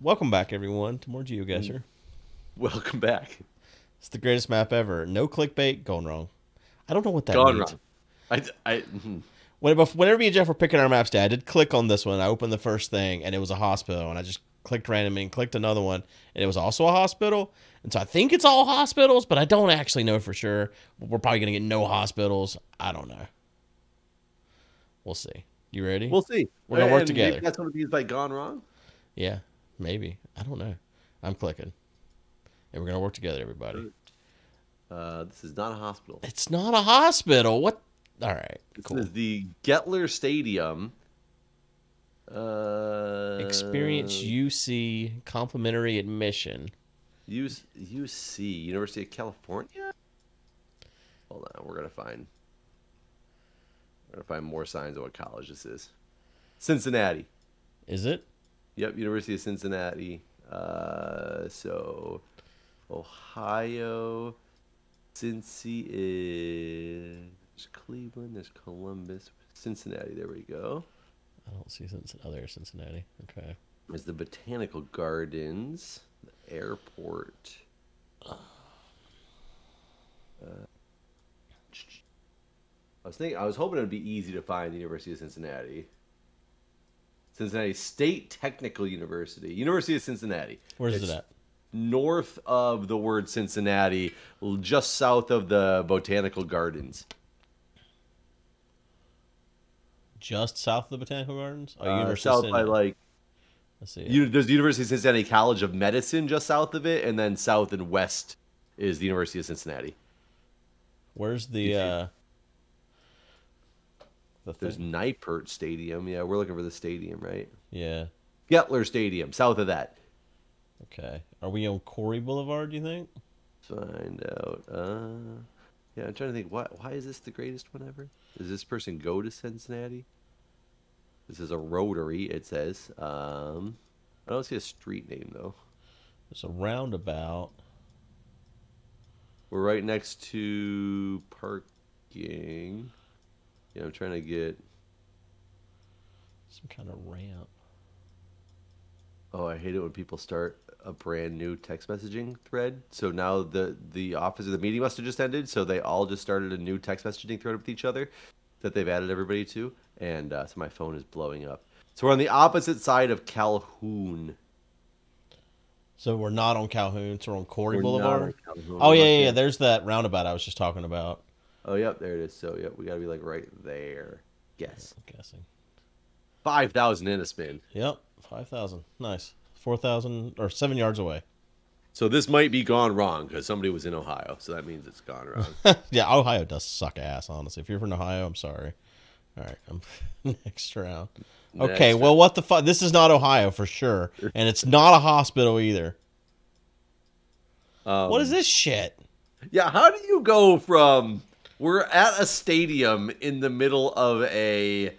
Welcome back, everyone, to more GeoGuessr. Welcome back. It's the greatest map ever. No clickbait, gone wrong. I don't know what that means. Whenever me and Jeff were picking our maps today, I did click on this one. I opened the first thing, and it was a hospital, and I just clicked randomly and clicked another one, and it was also a hospital. And so I think it's all hospitals, but I don't actually know for sure. We're probably going to get no hospitals. I don't know. We'll see. You ready? We'll see. We're going to work together. Maybe that's what it means by gone wrong? Yeah, maybe. I don't know. I'm clicking. And we're going to work together, everybody. This is not a hospital. It's not a hospital. What? All right. This is the Gettler Stadium. Experience UC complimentary admission. UC, University of California? Hold on. We're going to find... I'm going to find more signs of what college this is. Cincinnati. Is it? Yep, University of Cincinnati. So, Ohio. Cincy is Cleveland. There's Columbus. Cincinnati. There we go. I don't see Cincinnati. Oh, there's Cincinnati. Okay. There's the Botanical Gardens. The airport. I was hoping it would be easy to find the University of Cincinnati. Cincinnati State Technical University. University of Cincinnati. Where's it at? North of the word Cincinnati, just south of the Botanical Gardens. Just south of the Botanical Gardens? Oh, University south by like... Let's see. There's the University of Cincinnati College of Medicine just south of it, and then south and west is the University of Cincinnati. Where's the... There's Nippert Stadium. Yeah, we're looking for the stadium, right? Yeah. Gettler Stadium, south of that. Okay. Are we on Corey Boulevard, do you think? Let's find out. Yeah, I'm trying to think. Why is this the greatest one ever? Does this person go to Cincinnati? This is a rotary, it says. I don't see a street name, though. It's a roundabout. We're right next to parking. Yeah, I'm trying to get some kind of ramp. Oh, I hate it when people start a brand new text messaging thread. So now the office of the meeting must have just ended, so they all just started a new text messaging thread with each other that they've added everybody to, and so my phone is blowing up. So we're on the opposite side of Calhoun. So we're not on Calhoun, so we're on Corey Boulevard. Oh, yeah, there's that roundabout I was just talking about. Oh, yep, there it is. So, yep, we got to be, like, right there. Guess. I'm guessing. 5,000 in a spin. Yep, 5,000. Nice. 4,000 or 7 yards away. So this might be gone wrong because somebody was in Ohio, so that means it's gone wrong. Yeah, Ohio does suck ass, honestly. If you're from Ohio, I'm sorry. All right, next round. Okay, well, what the fuck? This is not Ohio for sure, and it's not a hospital either. What is this shit? Yeah, how do you go from... We're at a stadium in the middle of a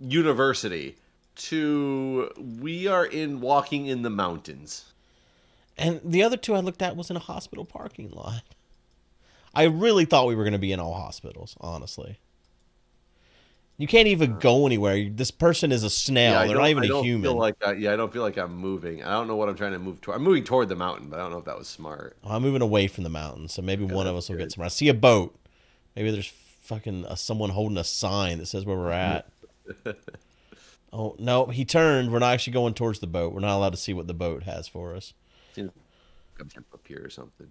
university to we are in walking in the mountains. And the other two I looked at was in a hospital parking lot. I really thought we were going to be in all hospitals, honestly. You can't even go anywhere. This person is a snail. Yeah, they're not even a human. I don't feel like I'm moving. I don't know what I'm trying to move toward. I'm moving toward the mountain, but I don't know if that was smart. Oh, I'm moving away from the mountain, so maybe one of us will get somewhere. I see a boat. Maybe there's fucking someone holding a sign that says where we're at. Oh, no, he turned. We're not actually going towards the boat. We're not allowed to see what the boat has for us. Up here or something.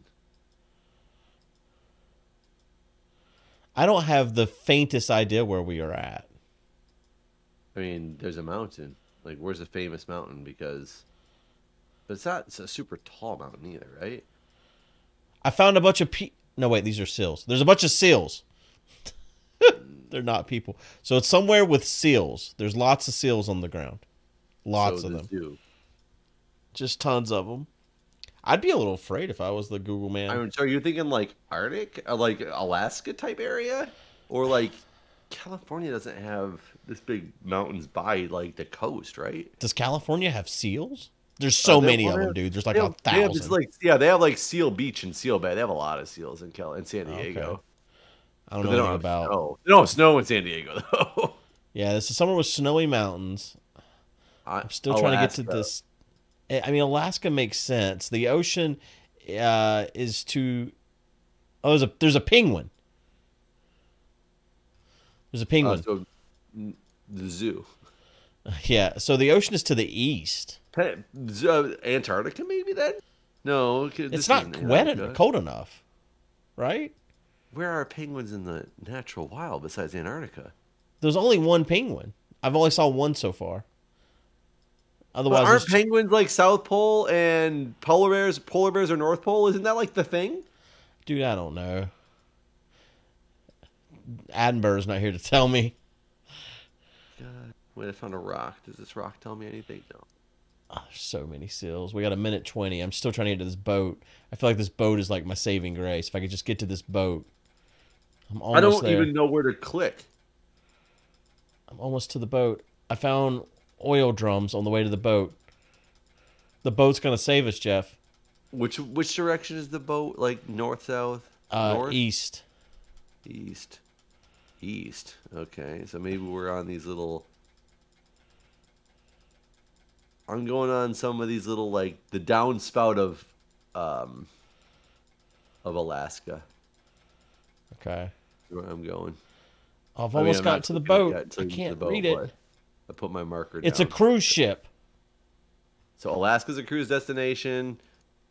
I don't have the faintest idea where we are at. I mean, there's a mountain. Like, where's the famous mountain? Because but it's not a super tall mountain either, right? I found a bunch of people. No, wait, these are seals. There's a bunch of seals. They're not people. So it's somewhere with seals. There's lots of seals on the ground. Lots of them. Just tons of them. I'd be a little afraid if I was the Google man. So are you thinking like Arctic, like Alaska type area? Or like California doesn't have this big mountains by like the coast, right? Does California have seals? There's so many of them, dude. There's like 1,000. They have like Seal Beach and Seal Bay. They have a lot of seals in San Diego. Okay. I don't know about... Snow. They don't have snow in San Diego, though. Yeah, this is somewhere with snowy mountains. I'm still trying to get to this. I mean, Alaska makes sense. The ocean is to... Oh, there's a penguin. There's a penguin. So the zoo. Yeah, so the ocean is to the east. Antarctica, maybe, then? No. It's not wet, cold enough, right? Where are penguins in the natural wild besides Antarctica? There's only one penguin. I've only saw one so far. Otherwise, aren't penguins like South Pole and polar bears or North Pole? Isn't that like the thing? Dude, I don't know. Attenborough's not here to tell me. God. Wait, I found a rock. Does this rock tell me anything? No. Oh, there's so many seals. We got a minute 20. I'm still trying to get to this boat. I feel like this boat is like my saving grace. If I could just get to this boat. I'm almost there. Even know where to click. I'm almost to the boat. I found oil drums on the way to the boat. The boat's gonna save us, Jeff. Which direction is the boat? Like north, south, north? East. East. East. Okay, so maybe we're on these little... I'm going on some of these little, like, the downspout of Alaska. Okay. That's where I'm going. I've almost got to the boat. I can't read it. I put my marker down. It's a cruise ship. So Alaska's a cruise destination.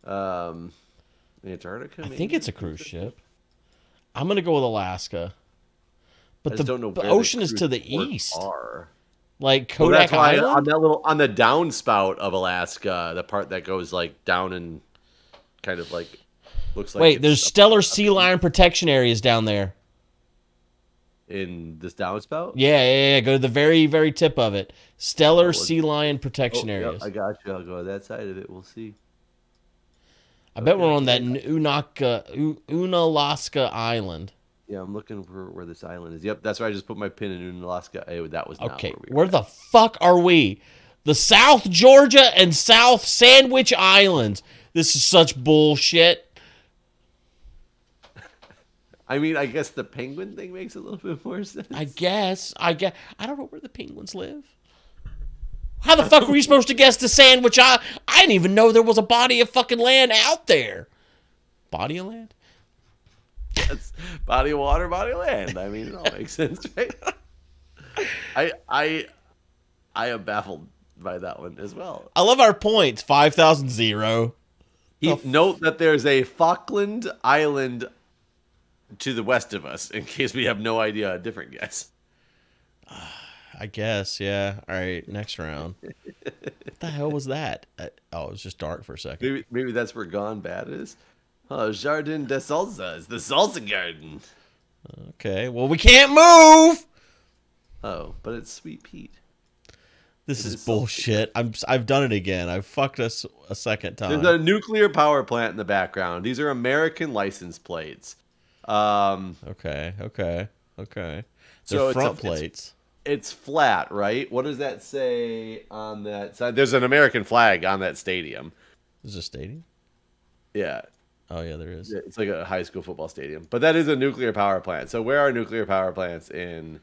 Antarctica, maybe? I think it's a cruise ship. I'm going to go with Alaska. But the ocean is to the east. Like Kodak Island? On that little, on the downspout of Alaska, the part that goes like down and kind of like looks like... Wait, there's Stellar Sea Lion protection areas down there. In this downspout? Yeah, yeah, yeah. Go to the very, very tip of it. Stellar Sea Lion protection areas. Yeah, I got you. I'll go to that side of it. We'll see. I bet we're on that Unalaska Island. Yeah, I'm looking for where this island is. Yep, that's where I just put my pin in Unalaska. Hey, that was not where the fuck are we? The South Georgia and South Sandwich Islands. This is such bullshit. I mean, I guess the penguin thing makes a little bit more sense. I guess. I don't know where the penguins live. How the fuck were you supposed to guess the sandwich? I didn't even know there was a body of fucking land out there. Body of land? Yes. Body of water, body of land. I mean, it all makes sense, right? I am baffled by that one as well. I love our points. 5,000. Note that there's a Falkland Island to the west of us, in case we have no idea a different guess. I guess, yeah. All right, next round. What the hell was that? Oh, it was just dark for a second. Maybe that's where Gone Bad is. Oh, Jardin de Salsa is the salsa garden. Okay, well, we can't move. Oh, but it's Sweet Pete. This is bullshit. I've done it again. I've fucked us a second time. There's a nuclear power plant in the background. These are American license plates. Okay. So front plates. It's flat, right? What does that say on that side? There's an American flag on that stadium. Is it a stadium? Yeah. Oh, yeah, there is. It's like a high school football stadium. But that is a nuclear power plant. So where are nuclear power plants in...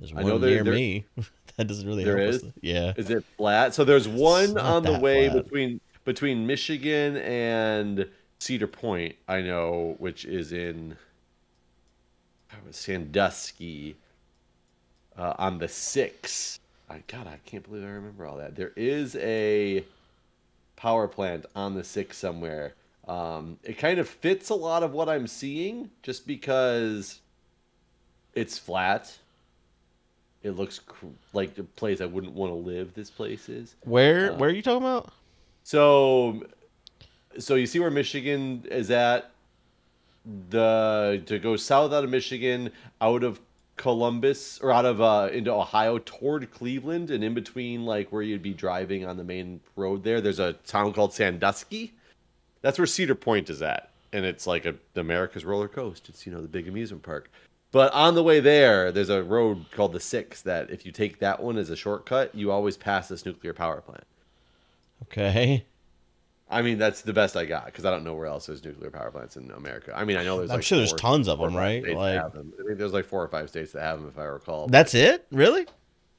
There's one near me. That doesn't really help us. Yeah. Is it flat? So there's one on the way between Michigan and Cedar Point, I know, which is in Sandusky. On the 6th. God, I can't believe I remember all that. There is a power plant on the 6th somewhere. It kind of fits a lot of what I'm seeing just because it's flat. It looks like the place I wouldn't want to live, this place is. Where are you talking about? So you see where Michigan is at? To go south out of Michigan, out of Columbus, or out of into Ohio toward Cleveland, and in between like where you'd be driving on the main road there's a town called Sandusky. That's where Cedar Point is at, and it's like America's roller coaster. It's, you know, the big amusement park. But on the way there's a road called the 6 that if you take that one as a shortcut, you always pass this nuclear power plant. Okay. I mean, that's the best I got because I don't know where else there's nuclear power plants in America. I mean, I know there's. I'm sure there's tons of them, right? Like, I think there's like 4 or 5 states that have them, if I recall. That's it, really?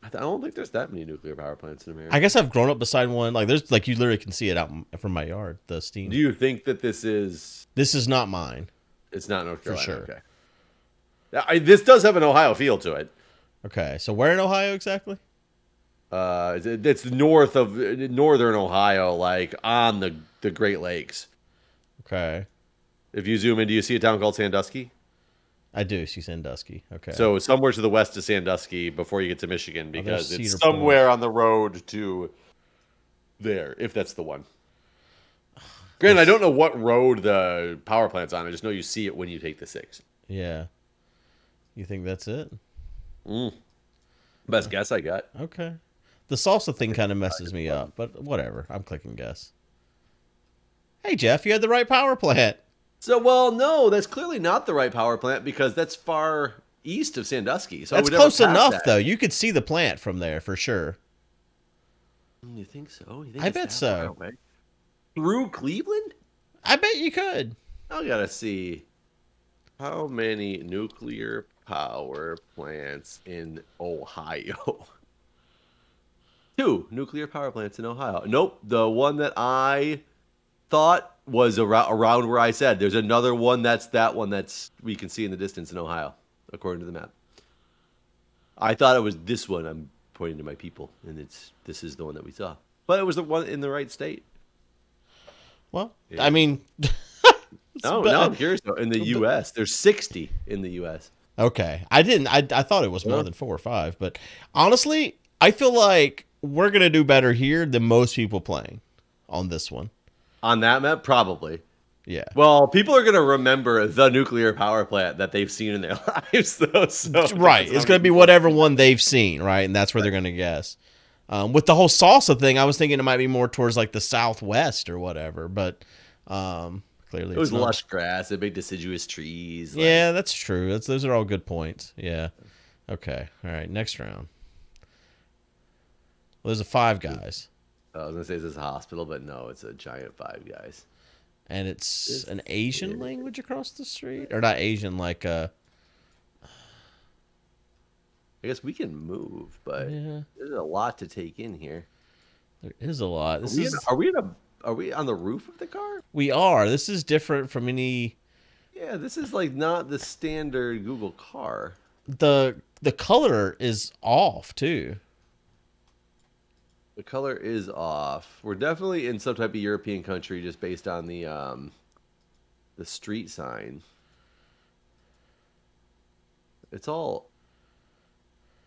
I don't think there's that many nuclear power plants in America. I guess I've grown up beside one. Like there's like you literally can see it out from my yard. The steam. Do you think that this is? This is not mine. It's not North Carolina. For sure. Okay. This does have an Ohio feel to it. Okay, so where in Ohio exactly? It's north of northern Ohio, like on the Great Lakes. Okay. If you zoom in, do you see a town called Sandusky? I do see Sandusky. Okay. So somewhere to the west of Sandusky before you get to Michigan, because it's somewhere on the road to there, if that's the one. Granted, I don't know what road the power plant's on. I just know you see it when you take the 6. Yeah. You think that's it? Mm. Best guess I got. Okay. The salsa thing kind of messes me up, but whatever. I'm clicking guess. Hey, Jeff, you had the right power plant. So, well, no, that's clearly not the right power plant because that's far east of Sandusky. So that's close enough, though. You could see the plant from there for sure. You think so? I bet so. Through Cleveland? I bet you could. I gotta see how many nuclear power plants in Ohio. 2 nuclear power plants in Ohio. Nope, the one that I thought was around where I said. There's another one that's we can see in the distance in Ohio, according to the map. I thought it was this one. I'm pointing to my people, and this is the one that we saw. But it was the one in the right state. Well, yeah. I mean, no, I'm curious though. In the U.S., there's 60 in the U.S. Okay, I thought it was more than 4 or 5, but honestly, I feel like we're gonna do better here than most people playing on this one. On that map, probably. Yeah. Well, people are gonna remember the nuclear power plant that they've seen in their lives, though. So right, it's gonna be whatever one they've seen, right? And that's where they're gonna guess. With the whole salsa thing, I was thinking it might be more towards like the Southwest or whatever, but clearly it was lush grass, the big deciduous trees. Like. Yeah, that's true. Those are all good points. Yeah. Okay. All right. Next round. Well, there's a Five Guys. I was gonna say this is a hospital, but no, it's a giant Five Guys. And it's an Asian language across the street, or not Asian, like I guess we can move, but yeah. There's a lot to take in here. There is a lot. Are we on the roof of the car? We are. This is different from any. Yeah, this is like not the standard Google car. The color is off too. The color is off. We're definitely in some type of European country, just based on the street sign. It's all.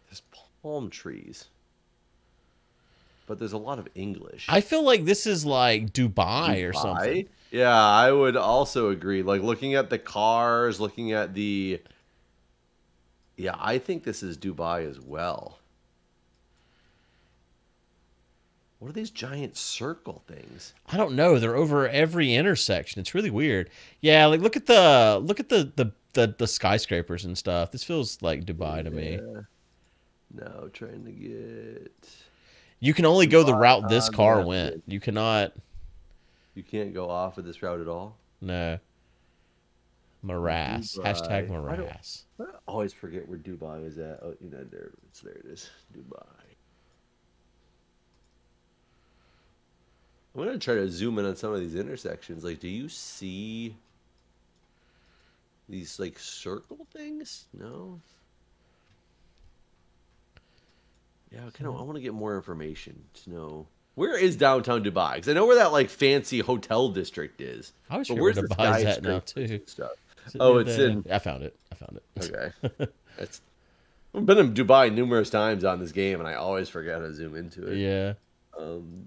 There's palm trees, but there's a lot of English. I feel like this is like Dubai or something. Yeah, I would also agree. Like looking at the cars, looking at the. Yeah, I think this is Dubai as well. What are these giant circle things? I don't know. They're over every intersection. It's really weird. Yeah, like look at the skyscrapers and stuff. This feels like Dubai to me. No, trying to get. You can only go the route this car went. You cannot. You can't go off of this route at all? No. Morass. Dubai. Hashtag morass. I always forget where Dubai is at. Oh, you know, there it is. Dubai. I'm going to try to zoom in on some of these intersections. Like, do you see these, like, circle things? No. Yeah, I want to get more information to know where is downtown Dubai, because I know where that like fancy hotel district is. I was where Dubai's at now too. Stuff. Oh, it's in. I found it. I found it. Okay. I've been in Dubai numerous times on this game, and I always forget how to zoom into it. Yeah.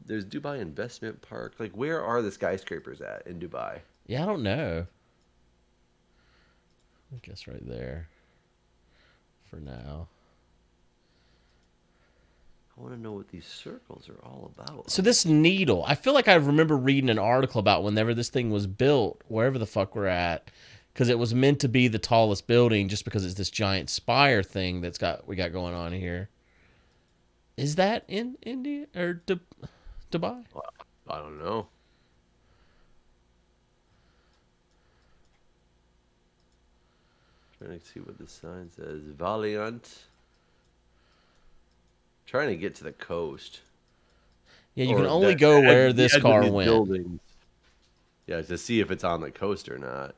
There's Dubai Investment Park. Like, where are the skyscrapers at in Dubai? Yeah, I don't know. I guess right there. For now. I want to know what these circles are all about. So this needle, I feel like I remember reading an article about whenever this thing was built, wherever the fuck we're at, because it was meant to be the tallest building just because it's this giant spire thing that's we got going on here. Is that in India or Dubai? I don't know. Trying to see what the sign says. Valiant. Trying to get to the coast. Yeah, you can only go where this car went. Buildings. Yeah, to see if it's on the coast or not.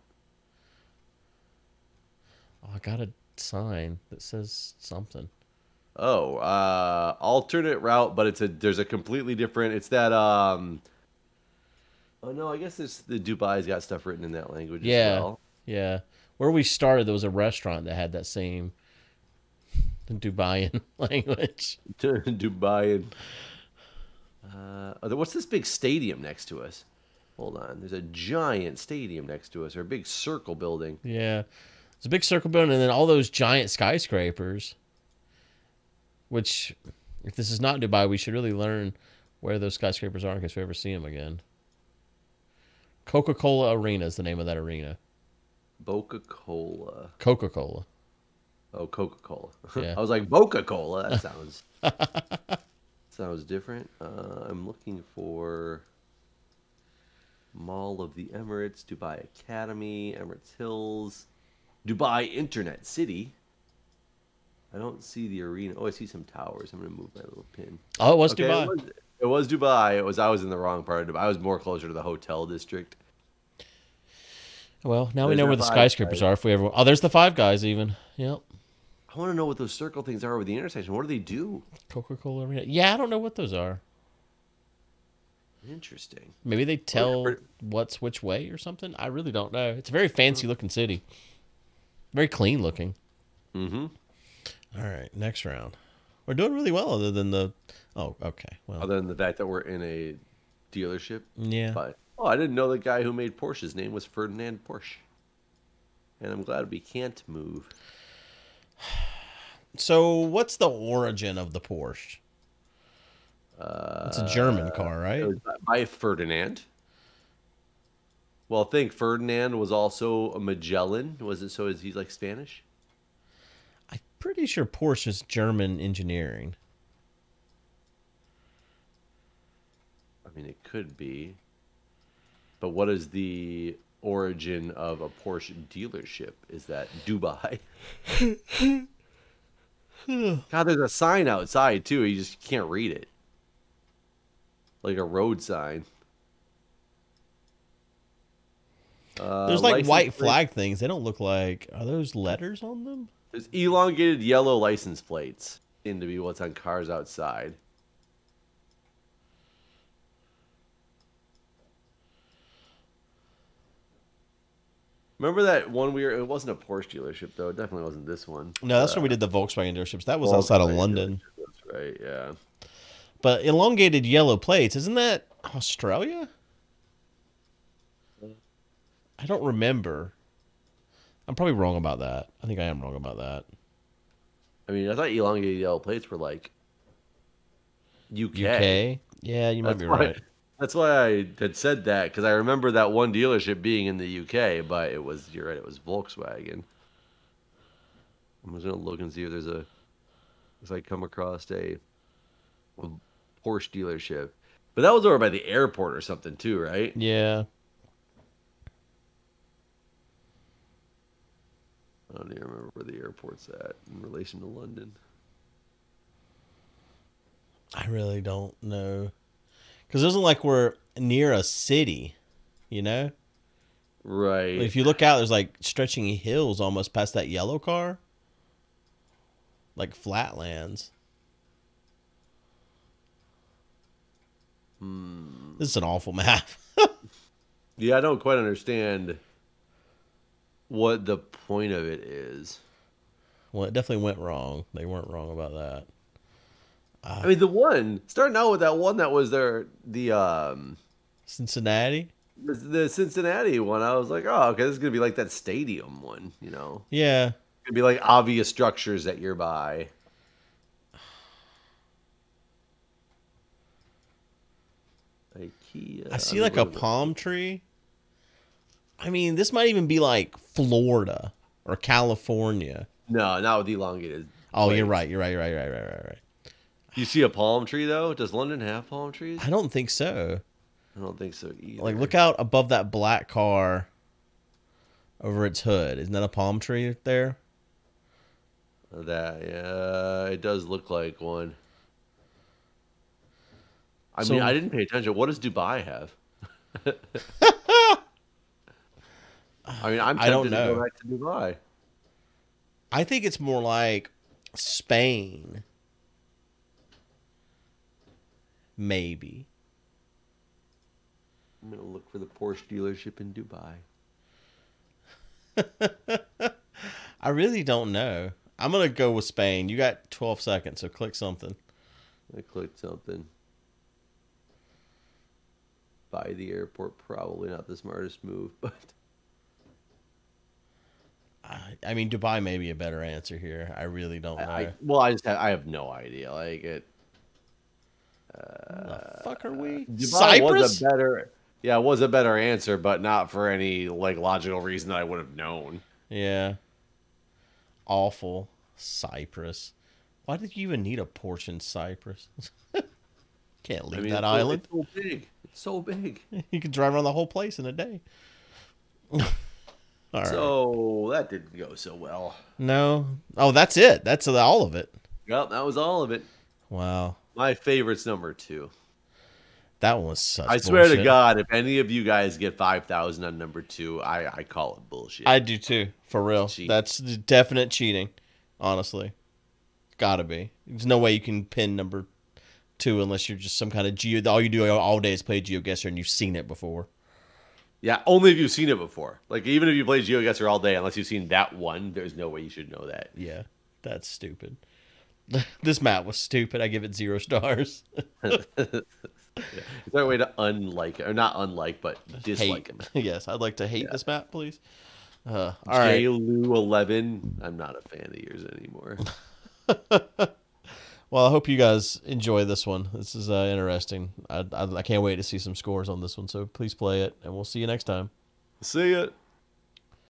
Oh, I got a sign that says something. Oh, alternate route, but it's a there's a completely different. It's that. Oh no, I guess this the Dubai's got stuff written in that language. Yeah, as well. Yeah. Where we started, there was a restaurant that had that same Dubaian language. Dubaian. What's this big stadium next to us? Hold on. There's a giant stadium next to us, or a big circle building. Yeah. It's a big circle building, and then all those giant skyscrapers, which, if this is not Dubai, we should really learn where those skyscrapers are in case we ever see them again. Coca-Cola Arena is the name of that arena. Coca-Cola. Coca-Cola. Oh, Coca-Cola. Yeah. I was like, Coca-Cola? That sounds... sounds different. I'm looking for Mall of the Emirates, Dubai Academy, Emirates Hills, Dubai Internet City. I don't see the arena. Oh, I see some towers. I'm going to move my little pin. Oh, it was okay, Dubai. It was Dubai. I was in the wrong part of Dubai. I was more closer to the hotel district. Well, now we know where the skyscrapers are. If we ever... Oh, there's the Five Guys even. Yep. I want to know what those circle things are with the intersection. What do they do? Coca-Cola Arena. Yeah, I don't know what those are. Interesting. Maybe they tell what's which way or something. I really don't know. It's a very fancy-looking city. Very clean-looking. Mm-hmm. All right, next round. We're doing really well other than the... Oh, okay. Well, other than the fact that we're in a dealership? Yeah. But, oh, I didn't know the guy who made Porsche. His name was Ferdinand Porsche. And I'm glad we can't move. So, what's the origin of the Porsche? It's a German car, right? It was by Ferdinand. Well, I think Ferdinand was also a Magellan. Was it so? Is he like Spanish? I'm pretty sure Porsche is German engineering. I mean, it could be. But what is the... origin of a Porsche dealership? Is that Dubai? God, there's a sign outside too. You just can't read it. Like a road sign. There's like white flag things. They don't look like... Are those letters on them? There's elongated yellow license plates. Seem to be what's on cars outside. Remember that one we were... It wasn't a Porsche dealership, though. It definitely wasn't this one. No, that's when we did the Volkswagen dealerships. That was outside of London. That's right, yeah. But elongated yellow plates, isn't that Australia? I don't remember. I'm probably wrong about that. I think I am wrong about that. I mean, I thought elongated yellow plates were like UK. Yeah, you might be right. That's why I had said that, because I remember that one dealership being in the UK, but it was, you're right, it was Volkswagen. I'm just going to look and see if there's a, if I come across a Porsche dealership. But that was over by the airport or something too, right? Yeah. I don't even remember where the airport's at in relation to London. I really don't know. Because it isn't like we're near a city, you know? Right. If you look out, there's like stretching hills almost past that yellow car. Like flatlands. Hmm. This is an awful map. Yeah, I don't quite understand what the point of it is. Well, it definitely went wrong. They weren't wrong about that. I mean, the one starting out with that one that was there, the Cincinnati, the Cincinnati one. I was like, oh, okay, this is gonna be like that stadium one, you know? Yeah, it's gonna be like obvious structures that you're by. IKEA. I see like a palm tree. I mean, this might even be like Florida or California. No, not with elongated. Oh, plates. You're right. You see a palm tree, though? Does London have palm trees? I don't think so. I don't think so either. Like, look out above that black car over its hood. Isn't that a palm tree there? That, yeah, it does look like one. I mean, I didn't pay attention. What does Dubai have? I mean, I'm tempted to go back to Dubai. I think it's more like Spain. Maybe. I'm going to look for the Porsche dealership in Dubai. I really don't know. I'm going to go with Spain. You got 12 seconds, so click something. I clicked something. Buy the airport, probably not the smartest move, but... I mean, Dubai may be a better answer here. I really don't know. I have no idea. Like it. The fuck are we? Dubai Cyprus was a better. Yeah, it was a better answer, but not for any like logical reason that I would have known. Yeah. Awful Cyprus. Why did you even need a Porsche in Cyprus? Can't leave that island. It's so big. It's so big. You can drive around the whole place in a day. All right. So that didn't go so well. No. Oh, that's it. That's all of it. Yep, that was all of it. Wow. My favorite's number 2. That one was such bullshit. I swear to God, if any of you guys get 5,000 on number 2, I call it bullshit. I do too, for real. That's definite cheating, honestly. Gotta be. There's no way you can pin number 2 unless you're just some kind of geo. All you do all day is play GeoGuessr and you've seen it before. Yeah, only if you've seen it before. Like, even if you play GeoGuessr all day, unless you've seen that one, there's no way you should know that. Yeah, that's stupid. This map was stupid. I give it 0 stars. Yeah. Is there a way to unlike it? Or not unlike, but dislike it? Yes, I'd like to hate this map, please. All right. JLoo11, I'm not a fan of yours anymore. Well, I hope you guys enjoy this one. This is interesting. I can't wait to see some scores on this one, so please play it, and we'll see you next time. See ya.